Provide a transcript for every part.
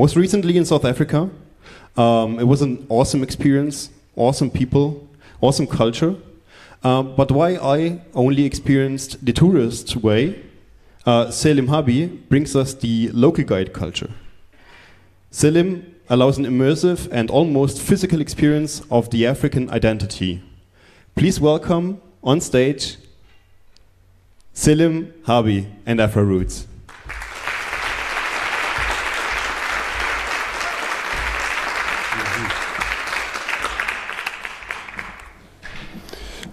was recently in South Africa. It was an awesome experience, awesome people, awesome culture. But why I only experienced the tourist way, Sélim Harbi brings us the local guide culture. Sélim allows an immersive and almost physical experience of the African identity. Please welcome on stage Sélim Harbi and Afroroutes.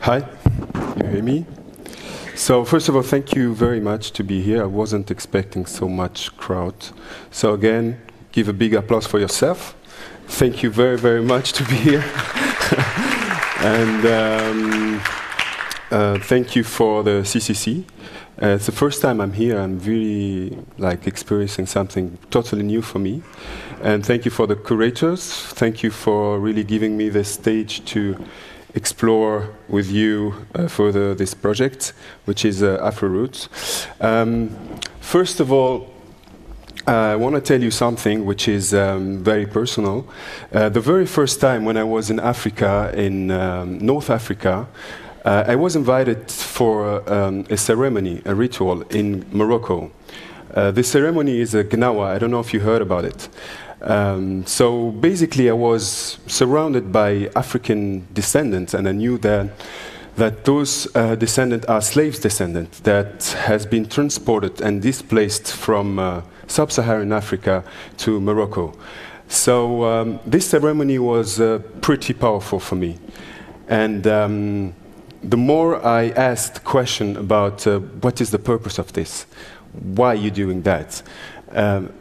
Hi, you hear me? So first of all, thank you very much to be here. I wasn't expecting so much crowd. So again, give a big applause for yourself. Thank you very, very much to be here. And thank you for the CCC. It's the first time I'm here. I'm really experiencing something totally new for me. And thank you for the curators. Thank you for really giving me the stage to explore with you further this project, which is Afroroutes. First of all, I want to tell you something which is very personal. The very first time when I was in Africa, in North Africa, I was invited for a ceremony, a ritual in Morocco. This ceremony is a Gnawa. I don't know if you heard about it. So basically I was surrounded by African descendants, and I knew that those descendants are slaves descendants that has been transported and displaced from sub-Saharan Africa to Morocco. So this ceremony was pretty powerful for me. And the more I asked question about what is the purpose of this, why are you doing that?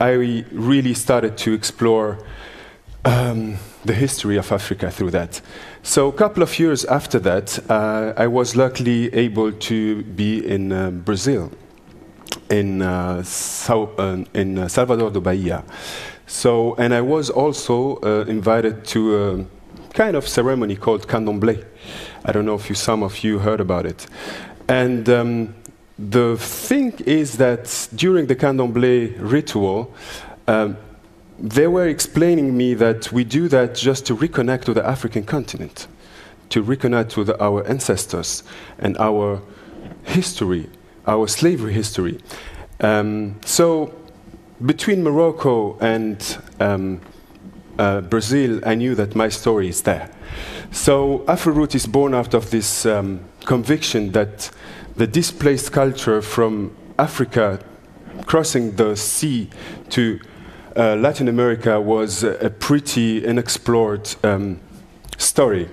I really started to explore the history of Africa through that. So a couple of years after that, I was luckily able to be in Brazil, in Salvador da Bahia. So, and I was also invited to a kind of ceremony called Candomblé. I don't know if some of you heard about it. And the thing is that during the Candomblé ritual, they were explaining me that we do that just to reconnect to the African continent, to reconnect with our ancestors and our history, our slavery history. So between Morocco and Brazil, I knew that my story is there. So Afroroutes is born out of this conviction that the displaced culture from Africa crossing the sea to Latin America was a pretty unexplored story.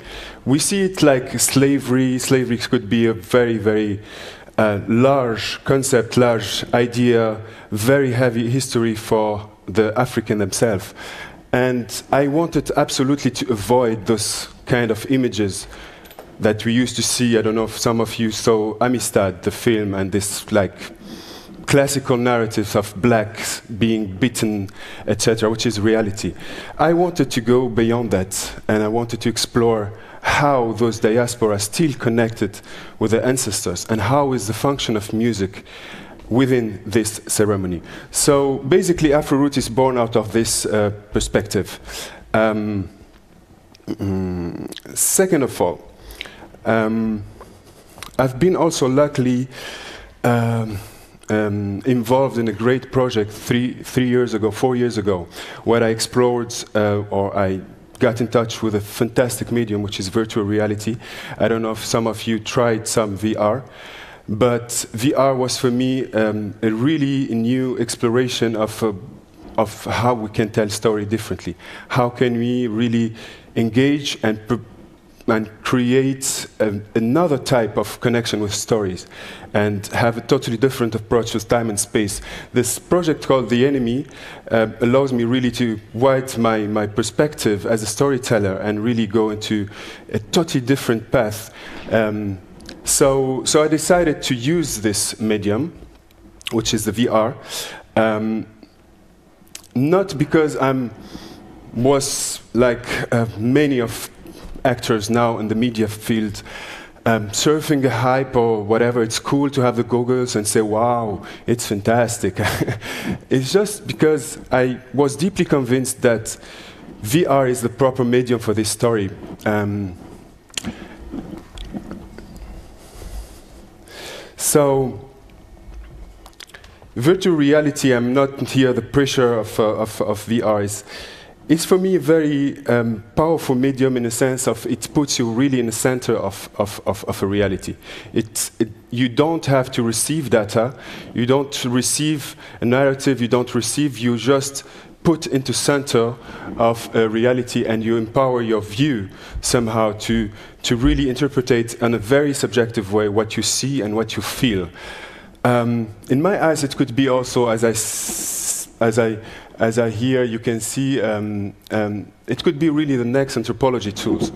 We see it like slavery. Slavery could be a very, very large concept, large idea, very heavy history for the African themselves. And I wanted absolutely to avoid those kind of images that we used to see. I don't know if some of you saw Amistad, the film, and this classical narratives of blacks being beaten, etc., which is reality. I wanted to go beyond that, and I wanted to explore how those diaspora are still connected with their ancestors, and how is the function of music within this ceremony. So basically Afroroutes is born out of this perspective. Second of all, I've been also luckily involved in a great project four years ago, where I explored or I got in touch with a fantastic medium, which is virtual reality. I don't know if some of you tried some VR, but VR was for me a really new exploration of how we can tell story differently. How can we really engage and create another type of connection with stories and have a totally different approach with time and space. This project called The Enemy allows me really to widen my perspective as a storyteller and really go into a totally different path. So I decided to use this medium, which is the VR, not because I was like many of actors now in the media field surfing the hype or whatever. It's cool to have the goggles and say, wow, it's fantastic. It's just because I was deeply convinced that VR is the proper medium for this story. So virtual reality, I'm not here, the pressure of VR is, it's for me a very powerful medium in the sense of it puts you really in the center of a reality. You don't have to receive data, you don't receive a narrative, you don't receive, you just put into center of a reality and you empower your view somehow to really interpretate in a very subjective way what you see and what you feel. In my eyes, it could be also, as I hear, you can see, it could be really the next anthropology tools.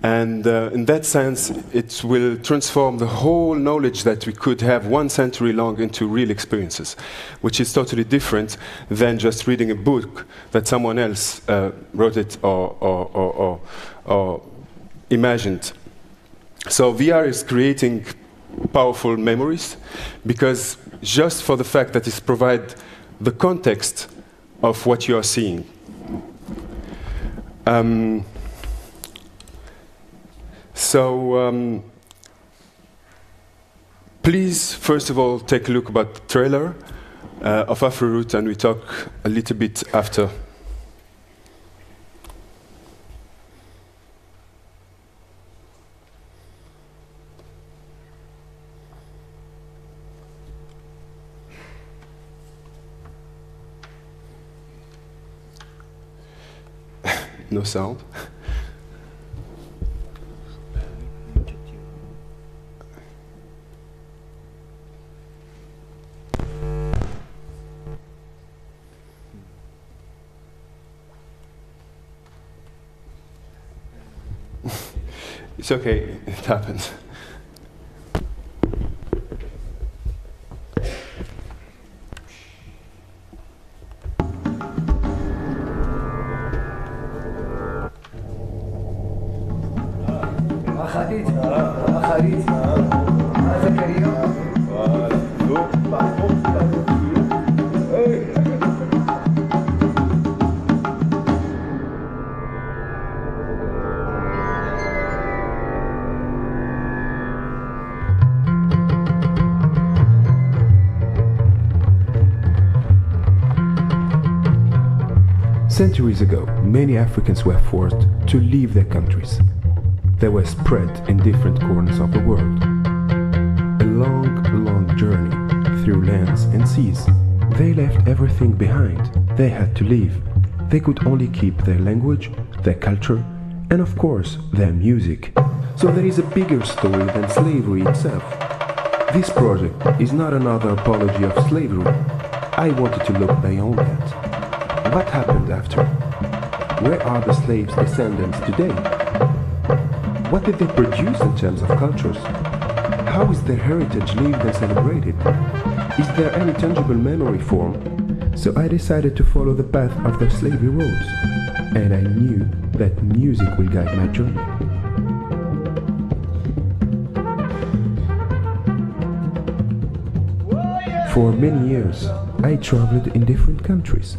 And in that sense, it will transform the whole knowledge that we could have 1 century long into real experiences, which is totally different than just reading a book that someone else wrote it or imagined. So VR is creating powerful memories, because just for the fact that it provides the context of what you are seeing. Please, first of all, take a look about the trailer of Afroroutes, and we talk a little bit after. No sound. It's okay, it happens. Centuries ago, many Africans were forced to leave their countries. They were spread in different corners of the world. A long, long journey through lands and seas. They left everything behind. They had to leave. They could only keep their language, their culture, and of course, their music. So there is a bigger story than slavery itself. This project is not another apology of slavery. I wanted to look beyond that. What happened after? Where are the slaves' descendants today? What did they produce in terms of cultures? How is their heritage lived and celebrated? Is there any tangible memory form? So I decided to follow the path of the slavery roads, and I knew that music will guide my journey. For many years, I traveled in different countries,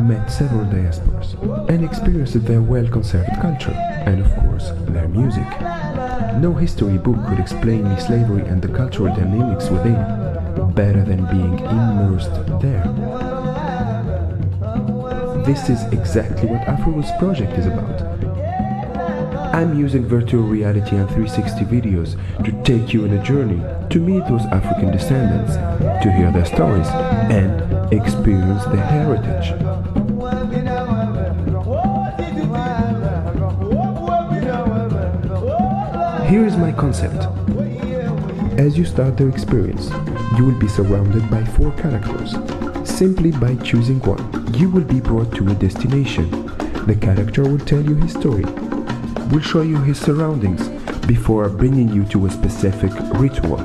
met several diasporas, and experienced their well-conserved culture, and of course, their music. No history book could explain me slavery and the cultural dynamics within, better than being immersed there. This is exactly what Afroroutes project is about. I'm using virtual reality and 360 videos to take you on a journey to meet those African descendants, to hear their stories, and experience their heritage. Here is my concept. As you start the experience, you will be surrounded by 4 characters. Simply by choosing one, you will be brought to a destination. The character will tell you his story, will show you his surroundings, before bringing you to a specific ritual.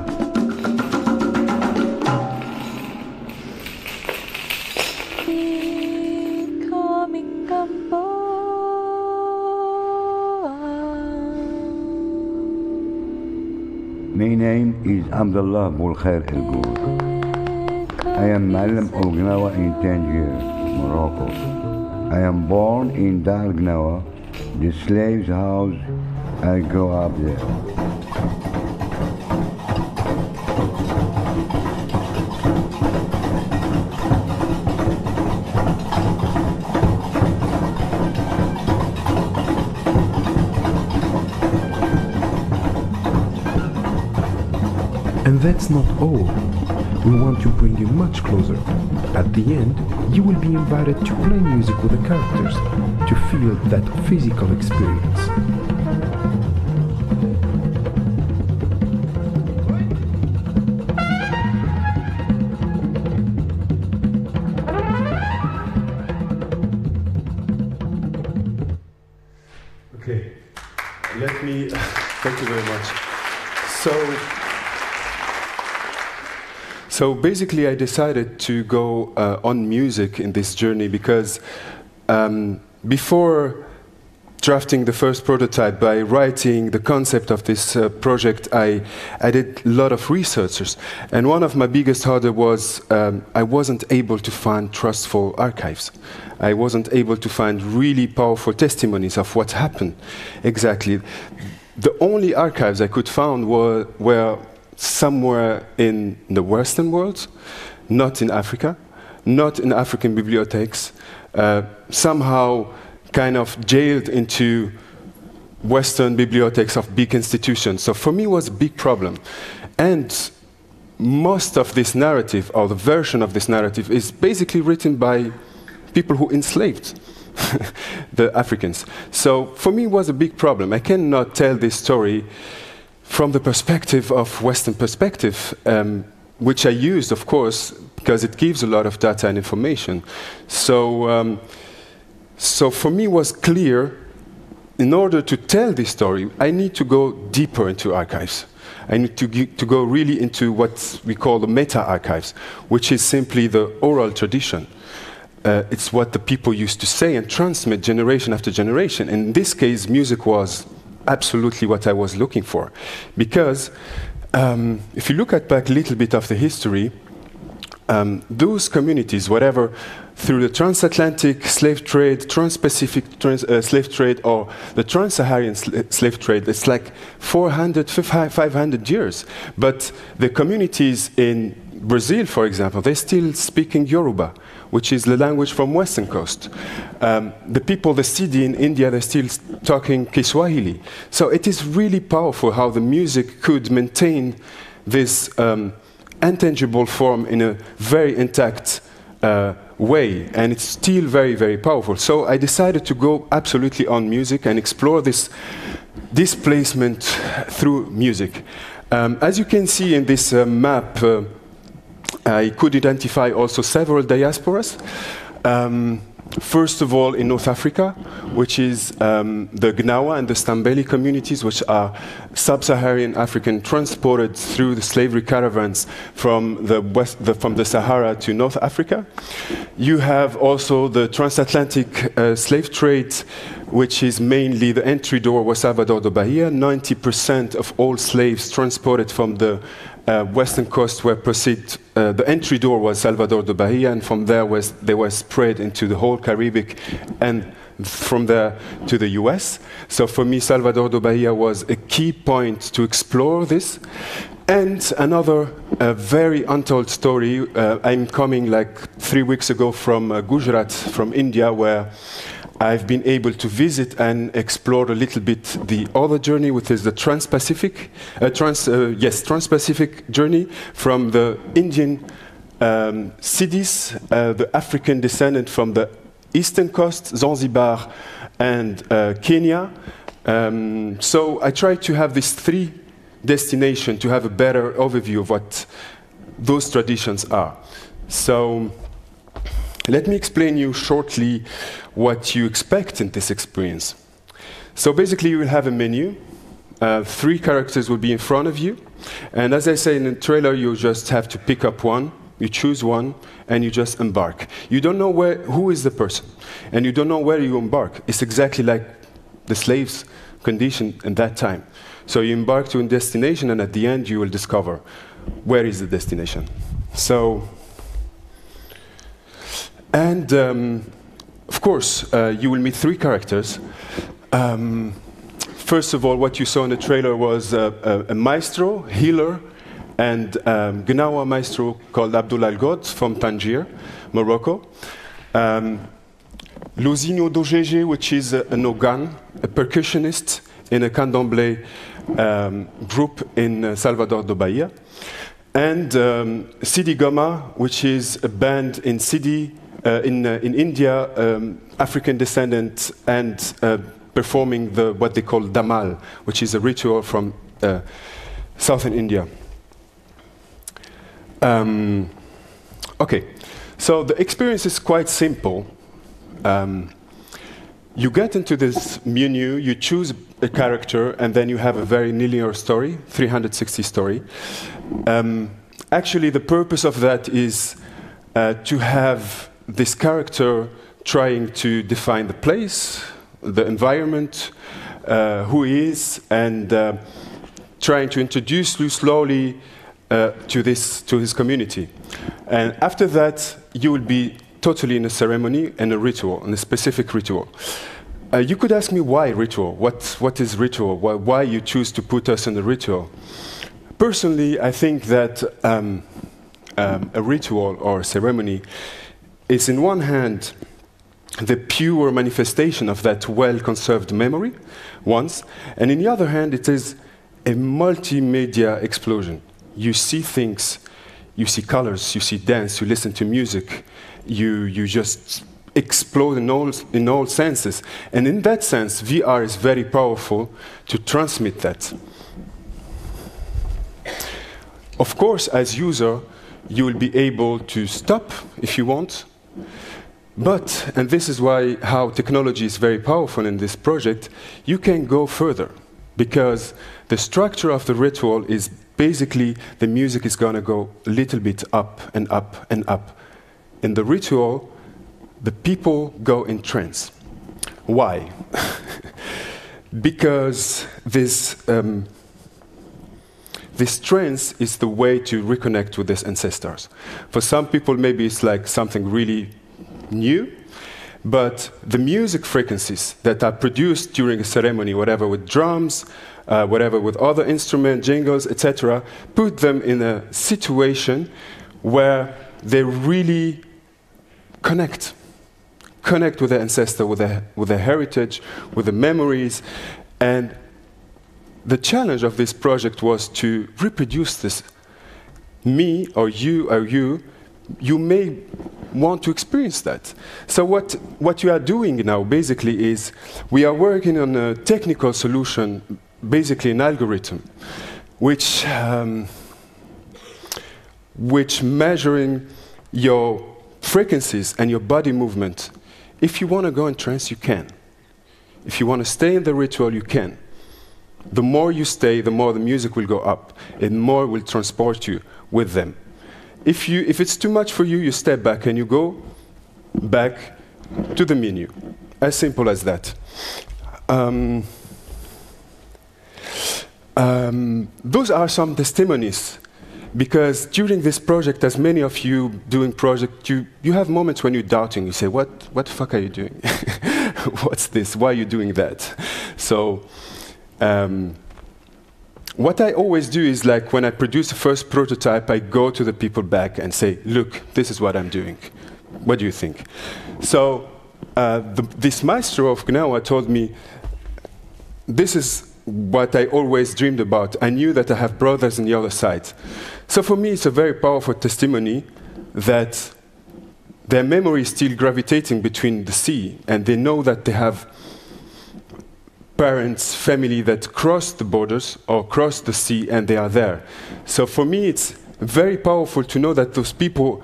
My name is Abdullah Al-God. I am Malam of Gnawa in Tangier, Morocco. I am born in Dar Gnawa, the slave's house. I grew up there. And that's not all. We want to bring you much closer. At the end, you will be invited to play music with the characters, to feel that physical experience. Okay, let me, thank you very much. So basically I decided to go on music in this journey because before drafting the first prototype, by writing the concept of this project, I did a lot of researches. And one of my biggest hurdles was I wasn't able to find trustful archives. I wasn't able to find really powerful testimonies of what happened exactly. The only archives I could find were somewhere in the Western world, not in Africa, not in African bibliotheques, somehow kind of jailed into Western bibliotheques of big institutions. So for me it was a big problem. And most of this narrative, or the version of this narrative, is basically written by people who enslaved the Africans. So for me it was a big problem. I cannot tell this story from the perspective of Western perspective, which I used, of course, because it gives a lot of data and information. So, so for me it was clear, in order to tell this story, I need to go deeper into archives. I need to go really into what we call the meta-archives, which is simply the oral tradition. It's what the people used to say and transmit generation after generation. In this case, music was absolutely what I was looking for, because if you look at back a little bit of the history, those communities, whatever, through the transatlantic slave trade, trans-Pacific slave trade, or the trans-Saharan slave trade, it's like 400, 500 years. But the communities in Brazil, for example, they're still speaking Yoruba, which is the language from Western coast. The people, the Sidi in India, they're still talking Kiswahili. So it is really powerful how the music could maintain this intangible form in a very intact way, and it's still very, very powerful. So I decided to go absolutely on music and explore this displacement through music. As you can see in this map, I could identify also several diasporas. First of all, in North Africa, which is the Gnawa and the Stambeli communities, which are sub-Saharan African transported through the slavery caravans from the Sahara to North Africa. You have also the transatlantic slave trade, which is mainly the entry door was Salvador da Bahia. 90% of all slaves transported from the Western coast were proceed. The entry door was Salvador da Bahia, and from there they were spread into the whole Caribbean, and from there to the US. So for me, Salvador da Bahia was a key point to explore this. And another very untold story, I'm coming like 3 weeks ago from Gujarat, from India, where I've been able to visit and explore a little bit the other journey, which is the Trans-Pacific, Trans-Pacific journey from the Indian cities, the African descendant from the eastern coast, Zanzibar and Kenya. So I try to have these three destinations to have a better overview of what those traditions are. So let me explain you shortly what you expect in this experience. So basically you will have a menu, three characters will be in front of you, and as I say in the trailer, you just have to pick up one, you choose one, and you just embark. You don't know who is the person, and you don't know where you embark. It's exactly like the slaves condition in that time. So you embark to a destination, and at the end you will discover where is the destination. So, and of course, you will meet three characters. First of all, what you saw in the trailer was a maestro, healer, and Gnawa maestro called Abdul Al-God from Tangier, Morocco. Lusino Dojeje, which is an organ, a percussionist in a Candomblé group in Salvador da Bahia. And Sidi Goma, which is a band in India, African descendant, and performing what they call Damal, which is a ritual from southern India. Okay, so the experience is quite simple. You get into this menu, you choose a character, and then you have a very linear story, 360 story. Actually, the purpose of that is to have this character trying to define the place, the environment, who he is, and trying to introduce you slowly to his community. And after that, you will be totally in a ceremony and a ritual, and a specific ritual. You could ask me why ritual? What is ritual? Why you choose to put us in a ritual? Personally, I think that a ritual or a ceremony is, in one hand, the pure manifestation of that well-conserved memory, once, and in the other hand, it is a multimedia explosion. You see things, you see colors, you see dance, you listen to music, you just explode in all senses. And in that sense, VR is very powerful to transmit that. Of course, as user, you will be able to stop if you want. But, and this is why how technology is very powerful in this project, you can go further, because the structure of the ritual is basically the music is going to go a little bit up and up and up. In the ritual, the people go in trance. Why? Because this trance is the way to reconnect with their ancestors. For some people, maybe it's like something really new, but the music frequencies that are produced during a ceremony, whatever with drums, whatever with other instruments, jingles, etc., put them in a situation where they really connect with their ancestor, with their heritage, with the memories. And the challenge of this project was to reproduce this. Me or you, you may want to experience that. So what you are doing now, basically, is we are working on a technical solution, basically an algorithm, which measuring your frequencies and your body movement. If you want to go in trance, you can. If you want to stay in the ritual, you can. The more you stay, the more the music will go up, and more will transport you with them. If it's too much for you, you step back and you go back to the menu. As simple as that. Those are some testimonies, because during this project, as many of you doing project, you have moments when you're doubting. You say, what the fuck are you doing? What's this? Why are you doing that? So what I always do is, like, when I produce the first prototype, I go to the people back and say, look, this is what I'm doing. What do you think? So this maestro of Gnawa told me, this is what I always dreamed about. I knew that I have brothers on the other side. So for me, it's a very powerful testimony that their memory is still gravitating between the sea, and they know that they have parents, family that cross the borders or cross the sea, and they are there. So for me, it's very powerful to know that those people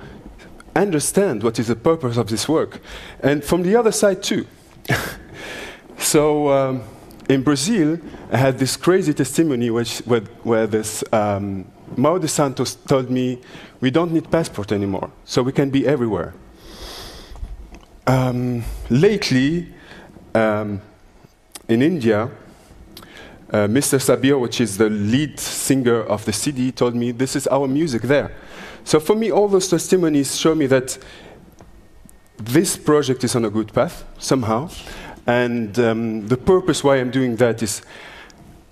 understand what is the purpose of this work. And from the other side, too. So in Brazil, I had this crazy testimony where this Maude Santos told me, we don't need passport anymore, so we can be everywhere. Lately, in India, Mr. Sabir, which is the lead singer of the CD, told me, this is our music there. So for me, all those testimonies show me that this project is on a good path, somehow. And the purpose why I'm doing that is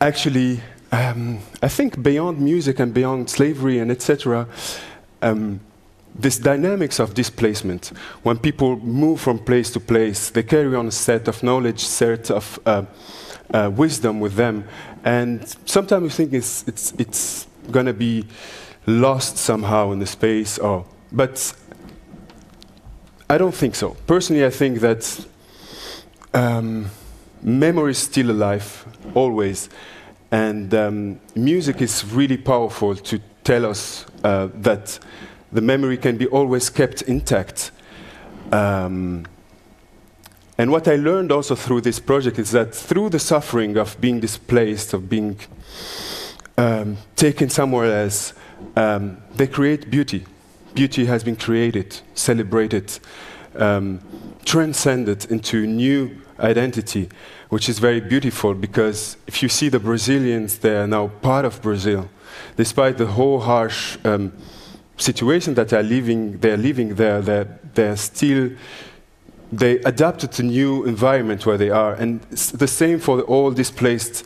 actually, I think beyond music and beyond slavery and etc., this dynamics of displacement, when people move from place to place, they carry on a set of knowledge, set of wisdom with them, and sometimes we think it's going to be lost somehow in the space, or but I don't think so. Personally, I think that memory is still alive, always, and music is really powerful to tell us that the memory can be always kept intact. And what I learned also through this project is that through the suffering of being displaced, of being taken somewhere else, they create beauty. Beauty has been created, celebrated, transcended into new identity, which is very beautiful, because if you see the Brazilians, they are now part of Brazil. Despite the whole harsh situation that they're living there, they're still, they adapted to new environment where they are, and it's the same for all displaced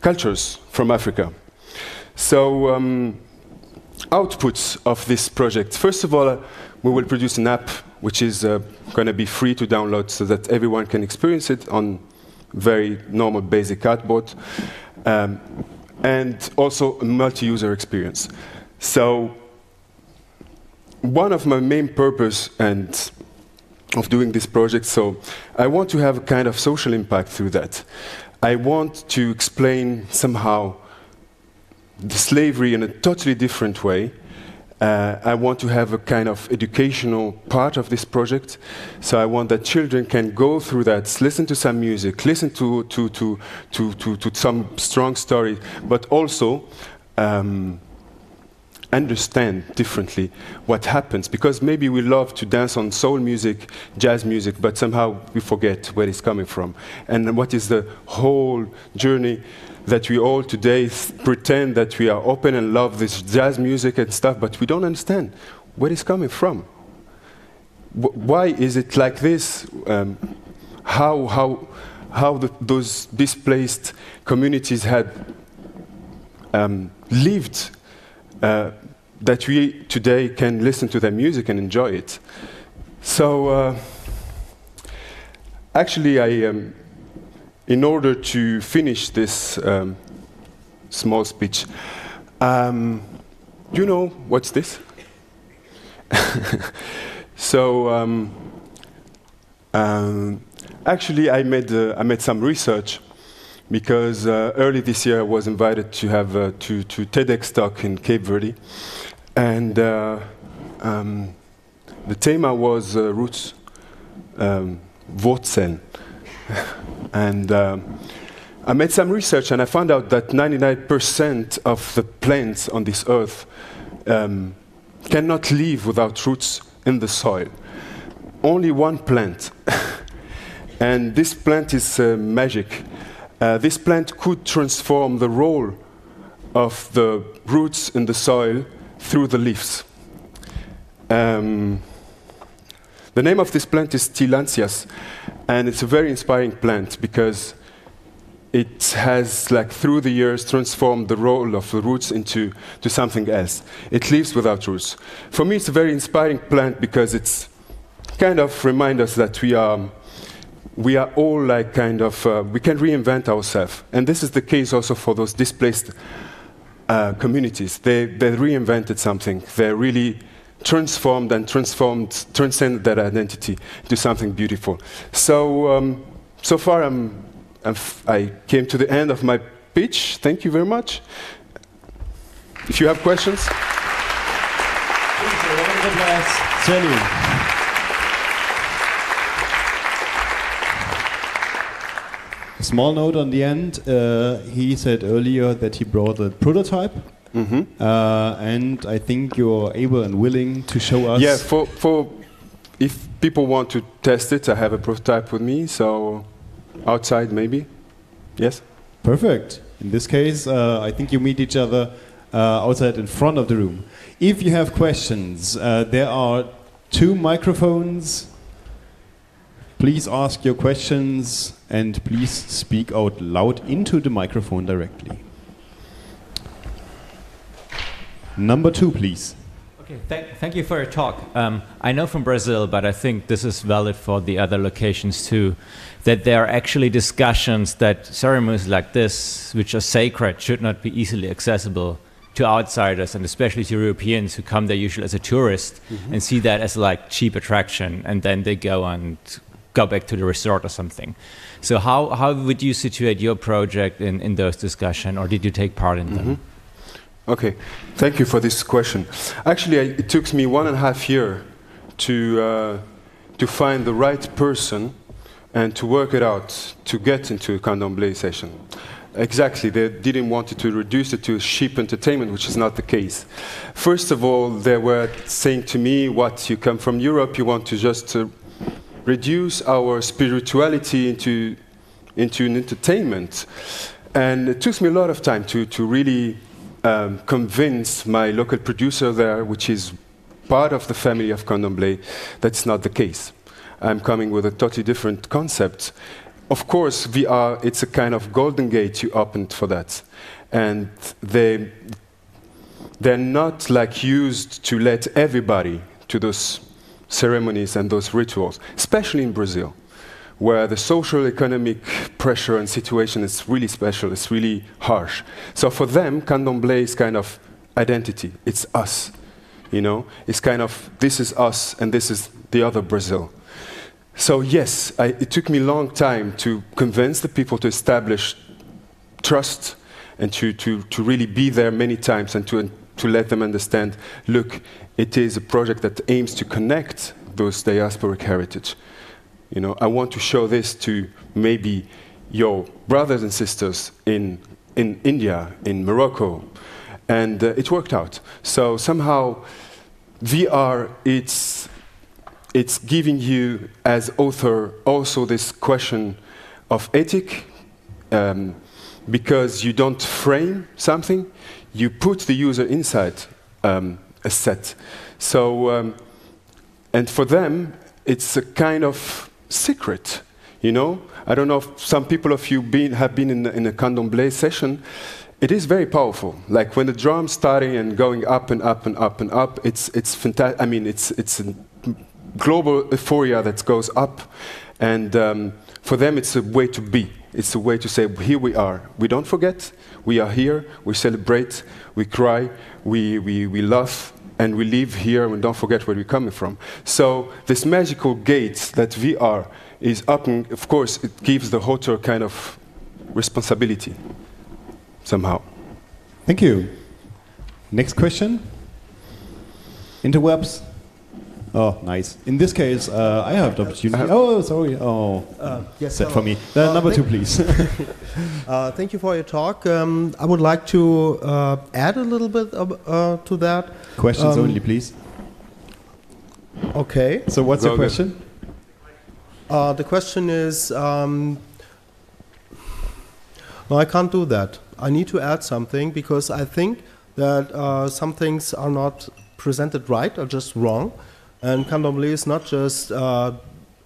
cultures from Africa. So outputs of this project. First of all, we will produce an app which is going to be free to download so that everyone can experience it on very normal basic cardboard, and also a multi-user experience. So one of my main purpose and of doing this project, so I want to have a kind of social impact through that. I want to explain somehow the slavery in a totally different way. I want to have a kind of educational part of this project, so I want that children can go through that, listen to some music, listen to some strong story, but also understand differently what happens, because maybe we love to dance on soul music, jazz music, but somehow we forget where it's coming from, and what is the whole journey that we all today pretend that we are open and love this jazz music and stuff, but we don't understand where it's coming from. Why is it like this? How those displaced communities had lived that we today can listen to their music and enjoy it. So actually I in order to finish this small speech, you know, what's this? So, actually, I made some research, because early this year I was invited to have to TEDx talk in Cape Verde, and the theme was roots, Wurzeln. And I made some research, and I found out that 99% of the plants on this earth cannot live without roots in the soil. Only one plant. And this plant is magic. This plant could transform the role of the roots in the soil through the leaves. The name of this plant is Tillandsias, and it's a very inspiring plant because it has, like, through the years, transformed the role of the roots into something else. It lives without roots. For me, it's a very inspiring plant because it's kind of reminds us that we are all, like, kind of we can reinvent ourselves, and this is the case also for those displaced communities. They reinvented something. They really transcended that identity to something beautiful. So, so far I came to the end of my pitch. Thank you very much. If you have questions. A small note on the end. He said earlier that he brought a prototype. Mm-hmm. And I think you're able and willing to show us. Yeah, for if people want to test it, I have a prototype with me, so outside maybe. Yes. Perfect. In this case, I think you meet each other outside in front of the room. If you have questions, there are two microphones. Please ask your questions and please speak out loud into the microphone directly. Number two, please. Okay, thank you for your talk. I know from Brazil, but I think this is valid for the other locations too, that there are actually discussions that ceremonies like this, which are sacred, should not be easily accessible to outsiders, and especially to Europeans who come there usually as a tourist and see that as like cheap attraction, and then they go and go back to the resort or something. So how would you situate your project in those discussions, or did you take part in them? Okay, thank you for this question. Actually, it took me 1.5 years to find the right person and to work it out, to get into a Candomblé session. Exactly, they didn't want to reduce it to cheap entertainment, which is not the case. First of all, they were saying to me, what, you come from Europe, you want to just reduce our spirituality into an entertainment. And it took me a lot of time to really convince my local producer there, which is part of the family of Candomblé, that's not the case. I'm coming with a totally different concept. Of course, VR, it's a kind of golden gate you opened for that. And they're not like used to let everybody to those ceremonies and those rituals, especially in Brazil, where the social economic pressure and situation is really special, it's really harsh. So for them, Candomblé is kind of identity, it's us, you know? It's kind of, this is us and this is the other Brazil. So yes, it took me a long time to convince the people to establish trust and to really be there many times and to let them understand, look, it is a project that aims to connect those diasporic heritage. You know, I want to show this to maybe your brothers and sisters in India, in Morocco, and it worked out. So somehow VR, it's giving you, as author, also this question of ethic, because you don't frame something, you put the user inside a set. So, and for them, it's a kind of secret, you know? I don't know if some people of you have been in a Candomblé session. It is very powerful. Like when the drums starting and going up and up and up and up, it's fantastic. I mean, it's a global euphoria that goes up, and for them it's a way to be. It's a way to say, here we are. We don't forget, we are here, we celebrate, we cry, we laugh, and we live here, and don't forget where we're coming from. So this magical gate that VR is up, and of course it gives the author kind of responsibility, somehow. Thank you. Next question? Interwebs? Oh, nice. In this case, I have the opportunity. Oh, sorry. Oh, yes, set for me. Number two, please. Thank you for your talk. I would like to add a little bit to that. Questions only, please. Okay. So what's your question? The question is, no, I can't do that. I need to add something, because I think that some things are not presented right or just wrong. And Candomblé is not just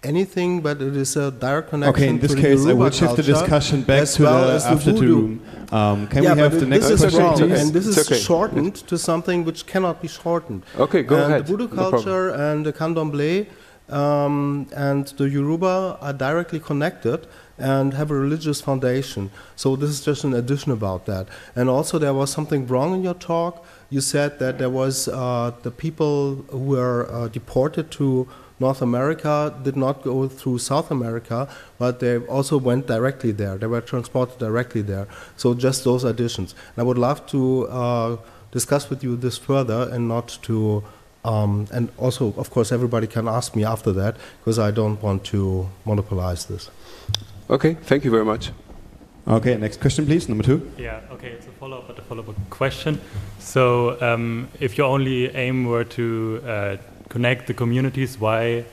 anything, but it is a direct connection. Okay, in this case, I would shift the discussion back to the after the room. Can we have the next question? And this is shortened to something which cannot be shortened. Okay, go ahead. The Voodoo culture and the Candomblé and the Yoruba are directly connected and have a religious foundation. So this is just an addition about that. And also, there was something wrong in your talk. You said that there was the people who were deported to North America did not go through South America, but they also went directly there. They were transported directly there. So just those additions. And I would love to discuss with you this further, and not to, and also, of course, everybody can ask me after that, because I don't want to monopolize this. Okay, thank you very much. Okay, next question, please, number two. Yeah, okay, it's a follow-up, but a follow-up question. So, if your only aim were to connect the communities, why,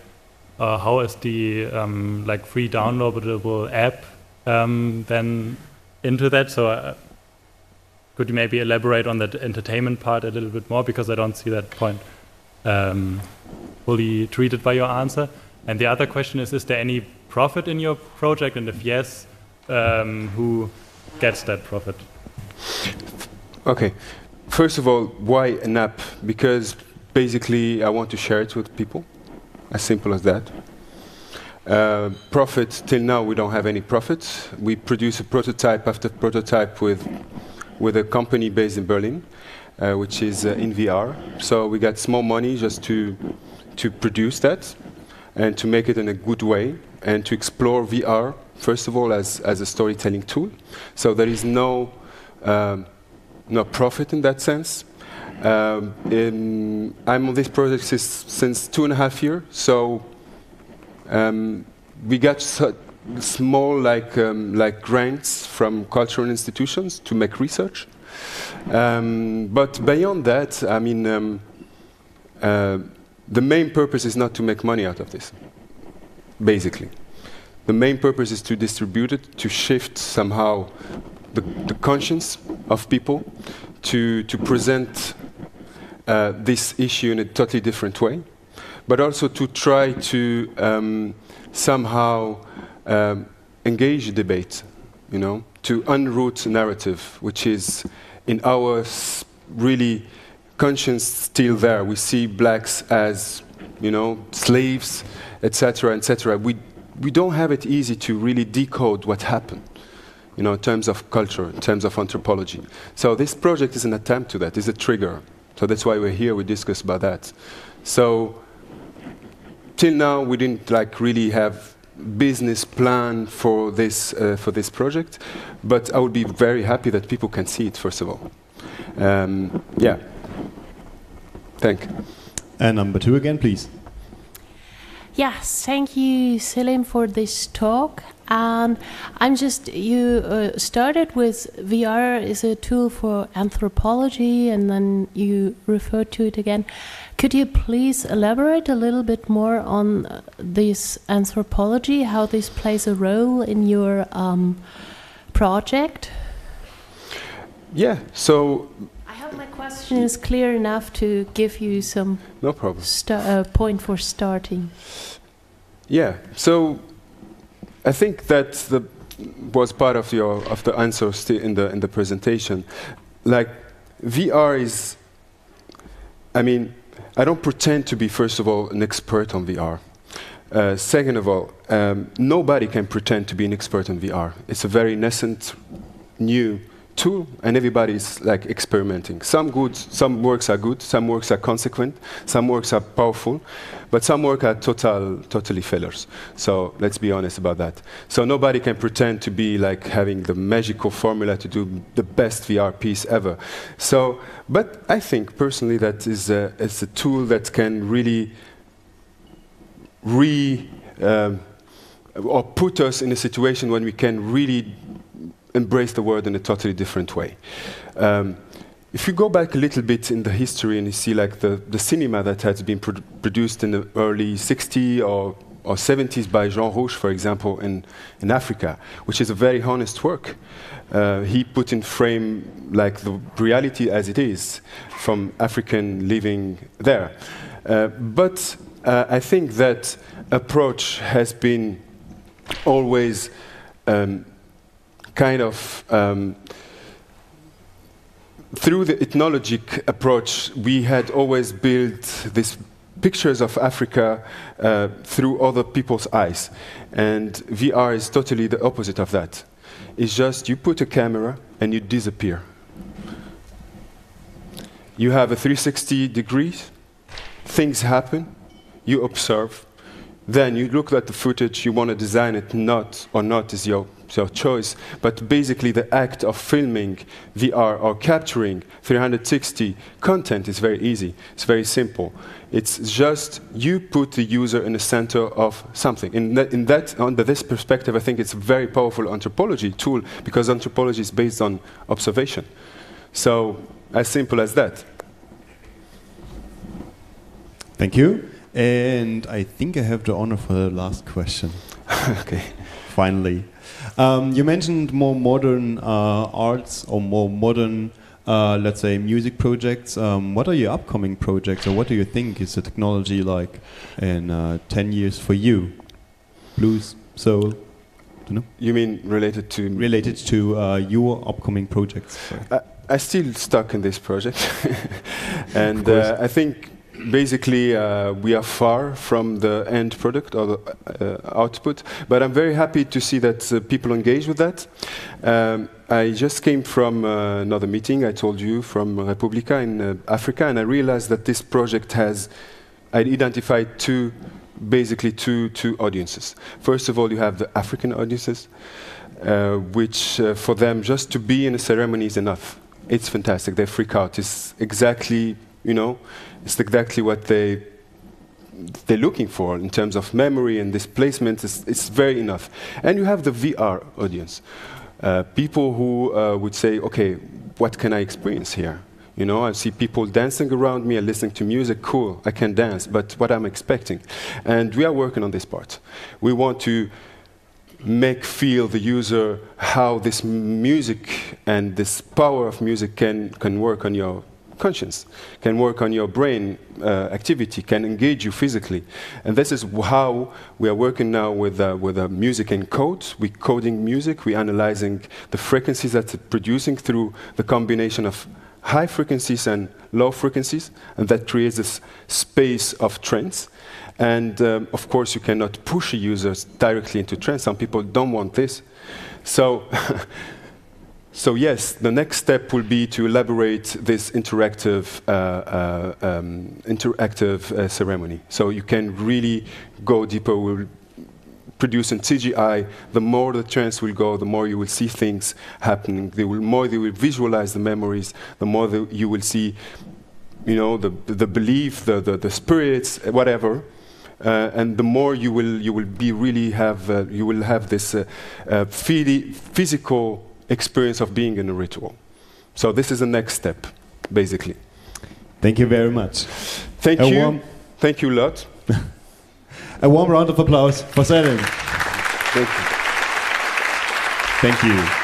how is the like free downloadable app then into that. So could you maybe elaborate on that entertainment part a little bit more, because I don't see that point fully treated by your answer. And the other question is there any profit in your project, and if yes, who gets that profit? Okay, first of all, why an app? Because basically I want to share it with people, as simple as that. Profits, till now we don't have any profits. We produce a prototype after prototype with a company based in Berlin, which is in VR. So we got small money just to produce that and to make it in a good way and to explore VR, first of all, as a storytelling tool. So there is no profit in that sense. I'm on this project since 2.5 years, so we got small like grants from cultural institutions to make research. But beyond that, I mean, the main purpose is not to make money out of this, basically. The main purpose is to distribute it, to shift somehow the conscience of people, to present this issue in a totally different way, but also to try to somehow engage debate, you know, to unroot narrative, which is in our really conscience still there. We see blacks as, you know, slaves, etc., etc. We don't have it easy to really decode what happened, you know, in terms of culture, in terms of anthropology. So this project is an attempt to that, it's a trigger. So that's why we're here, we discuss about that. So till now we didn't like really have business plan for this project, but I would be very happy that people can see it, first of all. Yeah. Thank you. And number two again, please. Yes, thank you, Selim, for this talk. And I'm just, you started with VR is a tool for anthropology, and then you referred to it again. Could you please elaborate a little bit more on this anthropology, how this plays a role in your project? Yeah, so... I hope my question is clear enough to give you some point for starting. Yeah, so I think that was part of the answer in the presentation. Like VR is, I mean, I don't pretend to be, first of all, an expert on VR. Second of all, nobody can pretend to be an expert on VR. It's a very nascent, new tool, and everybody's like experimenting. Some works are good, some works are consequent, some works are powerful, but some works are totally failures. So let's be honest about that. So nobody can pretend to be like having the magical formula to do the best VR piece ever. So, but I think personally that is it's a tool that can really or put us in a situation when we can really embrace the world in a totally different way. If you go back a little bit in the history and you see like the cinema that has been produced in the early 60s or 70s by Jean Rouch, for example, in Africa, which is a very honest work. He put in frame like the reality as it is from African living there. But I think that approach has been always kind of through the ethnologic approach, we had always built these pictures of Africa through other people's eyes. And VR is totally the opposite of that. It's just you put a camera and you disappear. You have a 360 degrees, things happen, you observe, then you look at the footage, you want to design it or not is your choice, but basically the act of filming VR or capturing 360 content is very easy, it's very simple. It's just you put the user in the center of something. Under this perspective, I think it's a very powerful anthropology tool, because anthropology is based on observation. So, as simple as that. Thank you. And I think I have the honor for the last question. Okay. finally. You mentioned more modern arts or more modern, let's say, music projects. What are your upcoming projects, or what do you think is the technology like in 10 years for you? Blues, soul? No? You mean related to? Related to your upcoming projects. I'm still stuck in this project. And I think basically we are far from the end product or the output, but I'm very happy to see that people engage with that. I just came from another meeting, I told you, from Republica in Africa, and I realized that this project has identified basically two audiences. First of all, you have the African audiences, which for them just to be in a ceremony is enough. It's fantastic. They freak out. It's exactly, you know, it's exactly what they're looking for in terms of memory and displacement. It's very enough. And you have the VR audience, people who would say, okay, what can I experience here? You know, I see people dancing around me and listening to music. Cool, I can dance, but what I'm expecting. And we are working on this part. We want to feel the user how this music and this power of music can work on your conscience, can work on your brain activity, can engage you physically. And this is how we are working now with music and code. We're coding music, we're analyzing the frequencies that it's producing through the combination of high frequencies and low frequencies, and that creates this space of trance. And of course, you cannot push users directly into trance. Some people don't want this. So, so yes, the next step will be to elaborate this interactive, ceremony. So you can really go deeper. We'll produce in CGI. The more the trance will go, the more you will see things happening. The more they will visualize the memories, the more you will see, you know, the belief, the spirits, whatever. And the more you will be really have you will have this physical experience of being in a ritual. So this is the next step, basically. Thank you very much. Thank you. Thank you a lot. A warm round of applause for Selim. Thank you. Thank you.